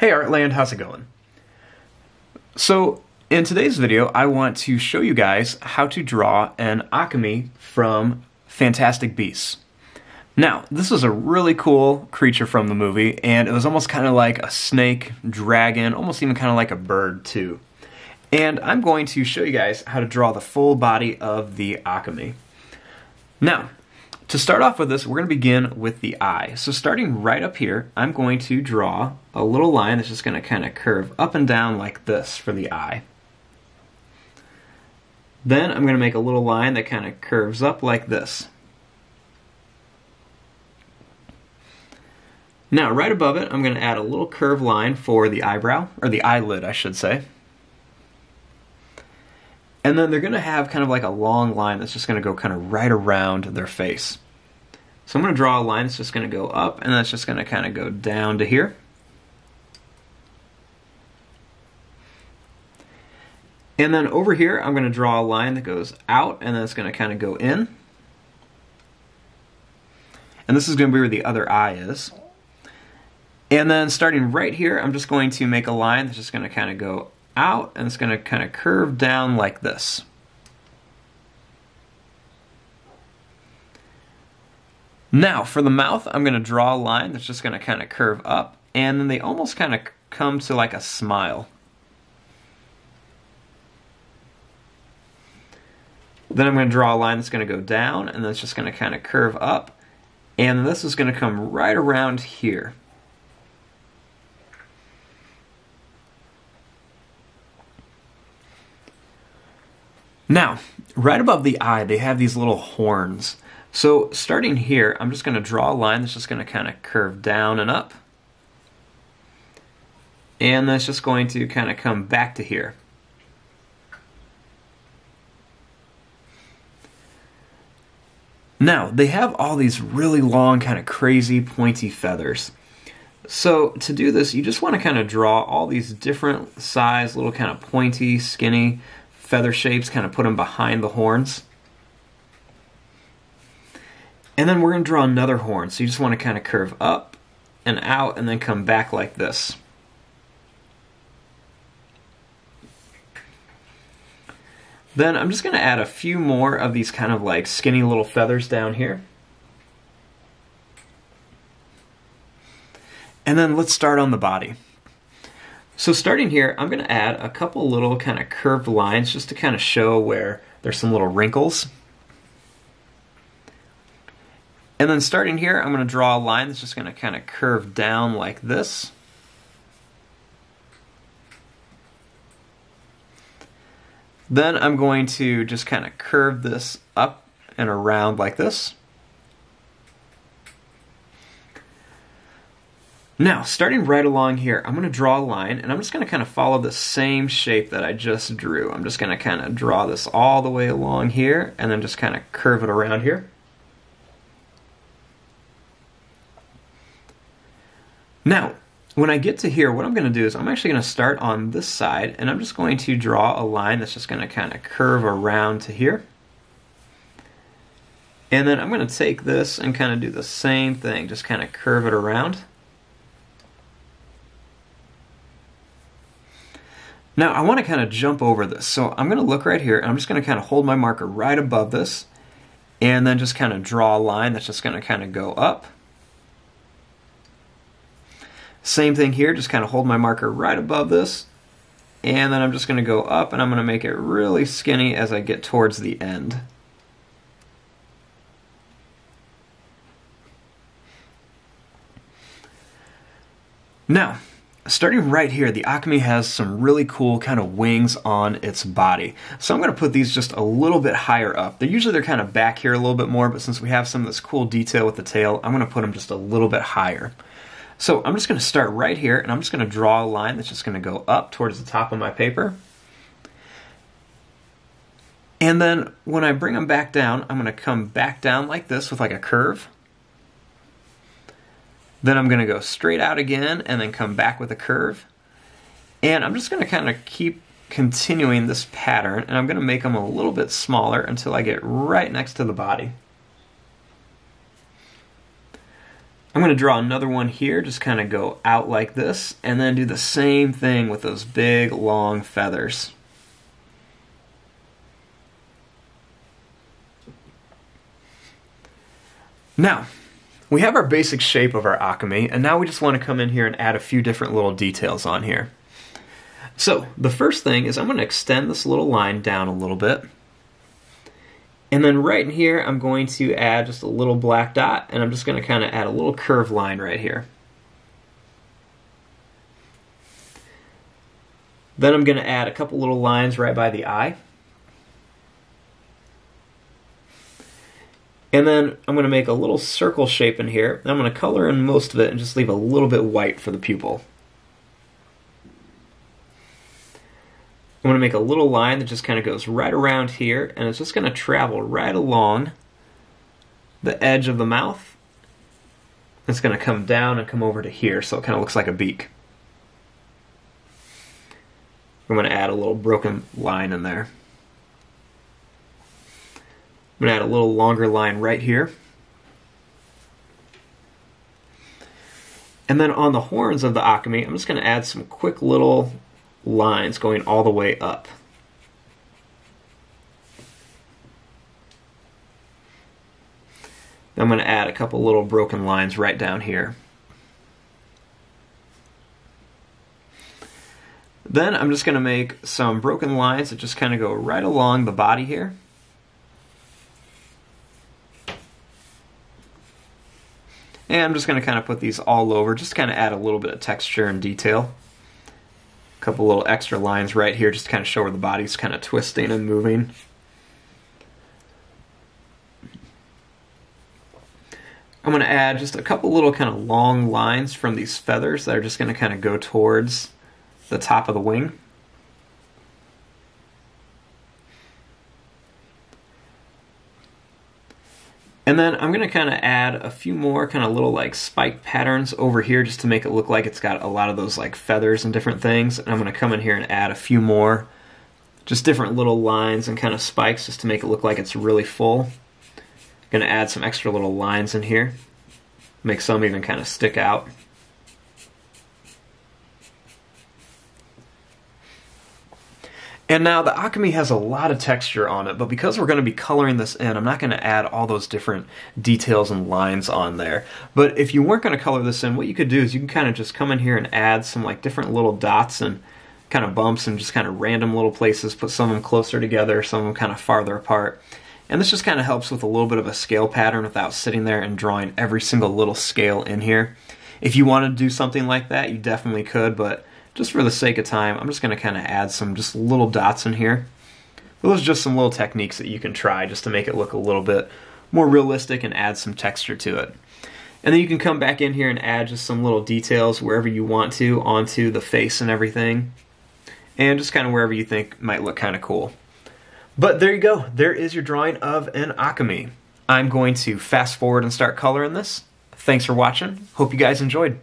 Hey Artland, how's it going? So in today's video, I want to show you guys how to draw an Occamy from Fantastic Beasts. Now, this is a really cool creature from the movie, and it was almost kind of like a snake, dragon, almost even kind of like a bird too. And I'm going to show you guys how to draw the full body of the Occamy. Now, to start off with this, we're going to begin with the eye. So starting right up here, I'm going to draw a little line that's just going to kind of curve up and down like this for the eye. Then I'm going to make a little line that kind of curves up like this. Now right above it, I'm going to add a little curved line for the eyebrow, or the eyelid I should say. And then they're going to have kind of like a long line that's just going to go kind of right around their face. So I'm going to draw a line that's just going to go up, and that's just going to kind of go down to here. And then over here, I'm going to draw a line that goes out, and then it's going to kind of go in. And this is going to be where the other eye is. And then starting right here, I'm just going to make a line that's just going to kind of go out, and it's going to kind of curve down like this. Now for the mouth, I'm going to draw a line that's just going to kind of curve up, and then they almost kind of come to like a smile. Then I'm going to draw a line that's going to go down, and then it's just going to kind of curve up, and this is going to come right around here. Now, right above the eye, they have these little horns. So starting here, I'm just going to draw a line that's just going to kind of curve down and up. And that's just going to kind of come back to here. Now, they have all these really long, kind of crazy, pointy feathers. So to do this, you just want to kind of draw all these different size, little kind of pointy, skinny feather shapes, kind of put them behind the horns. And then we're going to draw another horn, so you just want to kind of curve up and out and then come back like this. Then I'm just going to add a few more of these kind of like skinny little feathers down here. And then let's start on the body. So starting here, I'm going to add a couple little kind of curved lines just to kind of show where there's some little wrinkles. And then starting here, I'm going to draw a line that's just going to kind of curve down like this. Then I'm going to just kind of curve this up and around like this. Now, starting right along here, I'm going to draw a line, and I'm just going to kind of follow the same shape that I just drew. I'm just going to kind of draw this all the way along here, and then just kind of curve it around here. Now, when I get to here, what I'm going to do is I'm actually going to start on this side, and I'm just going to draw a line that's just going to kind of curve around to here. And then I'm going to take this and kind of do the same thing, just kind of curve it around. Now, I want to kind of jump over this, so I'm going to look right here, and I'm just going to kind of hold my marker right above this, and then just kind of draw a line that's just going to kind of go up. Same thing here, just kind of hold my marker right above this, and then I'm just going to go up, and I'm going to make it really skinny as I get towards the end. Now, starting right here, the Occamy has some really cool kind of wings on its body. So I'm going to put these just a little bit higher up. They're kind of back here a little bit more, but since we have some of this cool detail with the tail, I'm going to put them just a little bit higher. So I'm just going to start right here, and I'm just going to draw a line that's just going to go up towards the top of my paper. And then when I bring them back down, I'm going to come back down like this with like a curve. Then I'm going to go straight out again and then come back with a curve. And I'm just going to kind of keep continuing this pattern, and I'm going to make them a little bit smaller until I get right next to the body. I'm going to draw another one here, just kind of go out like this, and then do the same thing with those big, long feathers. Now, we have our basic shape of our Occamy, and now we just want to come in here and add a few different little details on here. So, the first thing is I'm going to extend this little line down a little bit. And then right in here, I'm going to add just a little black dot, and I'm just going to kind of add a little curved line right here. Then I'm going to add a couple little lines right by the eye. And then I'm going to make a little circle shape in here. I'm going to color in most of it and just leave a little bit white for the pupil. I'm going to make a little line that just kind of goes right around here, and it's just going to travel right along the edge of the mouth. It's going to come down and come over to here, so it kind of looks like a beak. I'm going to add a little broken line in there. I'm going to add a little longer line right here. And then on the horns of the Occamy, I'm just going to add some quick little lines going all the way up. I'm going to add a couple little broken lines right down here. Then I'm just going to make some broken lines that just kind of go right along the body here. And I'm just going to kind of put these all over, just to kind of add a little bit of texture and detail. Couple little extra lines right here just to kind of show where the body's kind of twisting and moving. I'm going to add just a couple little kind of long lines from these feathers that are just going to kind of go towards the top of the wing. And then I'm going to kind of add a few more kind of little like spike patterns over here just to make it look like it's got a lot of those like feathers and different things. And I'm going to come in here and add a few more just different little lines and kind of spikes just to make it look like it's really full. I'm going to add some extra little lines in here, make some even kind of stick out. And now the Occamy has a lot of texture on it, but because we're going to be coloring this in, I'm not going to add all those different details and lines on there. But if you weren't going to color this in, what you could do is you can kind of just come in here and add some like different little dots and kind of bumps and just kind of random little places, put some of them closer together, some of them kind of farther apart. And this just kind of helps with a little bit of a scale pattern without sitting there and drawing every single little scale in here. If you wanted to do something like that, you definitely could, but just for the sake of time, I'm just going to kind of add some just little dots in here. Those are just some little techniques that you can try just to make it look a little bit more realistic and add some texture to it. And then you can come back in here and add just some little details wherever you want to onto the face and everything. And just kind of wherever you think might look kind of cool. But there you go. There is your drawing of an Occamy. I'm going to fast forward and start coloring this. Thanks for watching. Hope you guys enjoyed.